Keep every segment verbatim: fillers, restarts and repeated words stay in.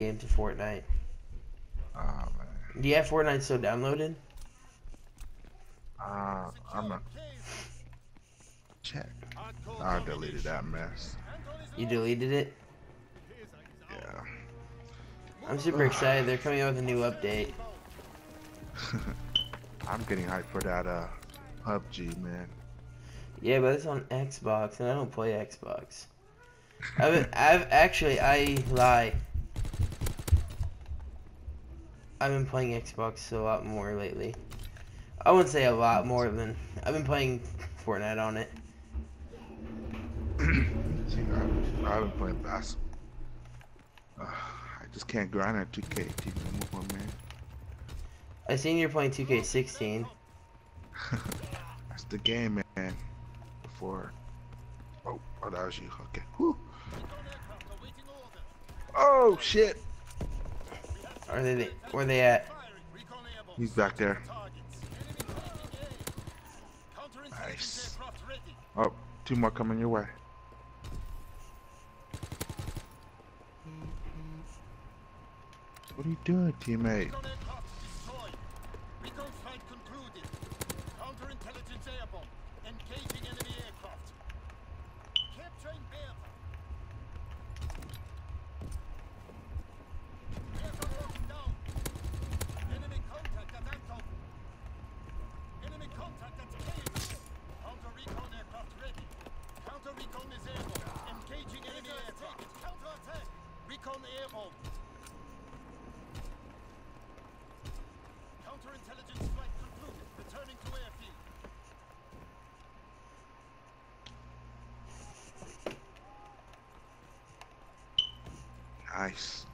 game to Fortnite. Oh man. Do you have Fortnite still downloaded? Uh, I'm a check. I deleted that mess. You deleted it? Yeah. I'm super excited. They're coming out with a new update. I'm getting hyped for that uh, P U B G, man. Yeah, but it's on Xbox, and I don't play Xbox. I've, I've actually, I lie. I've been playing Xbox a lot more lately. I wouldn't say a lot more than I've been playing Fortnite on it. See, I, I've been playing basketball. Uh, I just can't grind at two K anymore, man. I seen you're playing two K sixteen. That's the game, man. Before. Oh, oh, that was you. Okay. Woo. Oh shit. Are they? Where they at? He's back there. Nice. Oh, two more coming your way. What are you doing, teammate? Nice.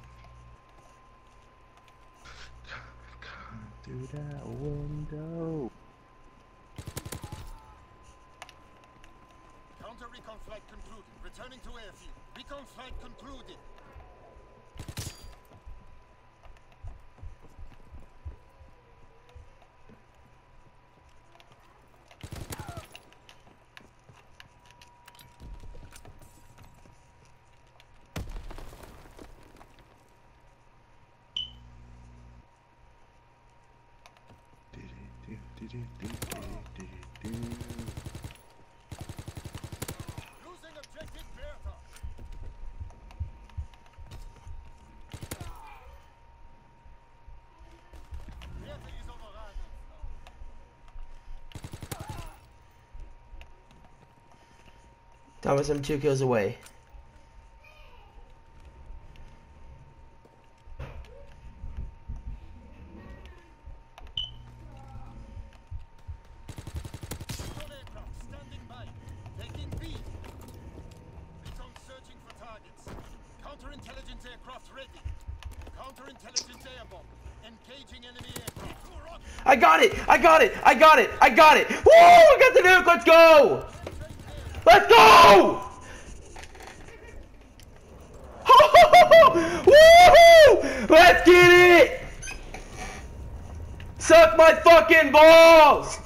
Come through that window. Counter recon flight concluded. Returning to airfield. Recon flight concluded. Do, do, do, do, do, do. Losing objective Bertha. Bertha is overrun. Thomas, I'm two kills away. I got it! I got it! I got it! I got it! Woo! I got the nuke! Let's go! Let's go! Woohoo! Let's get it! Suck my fucking balls!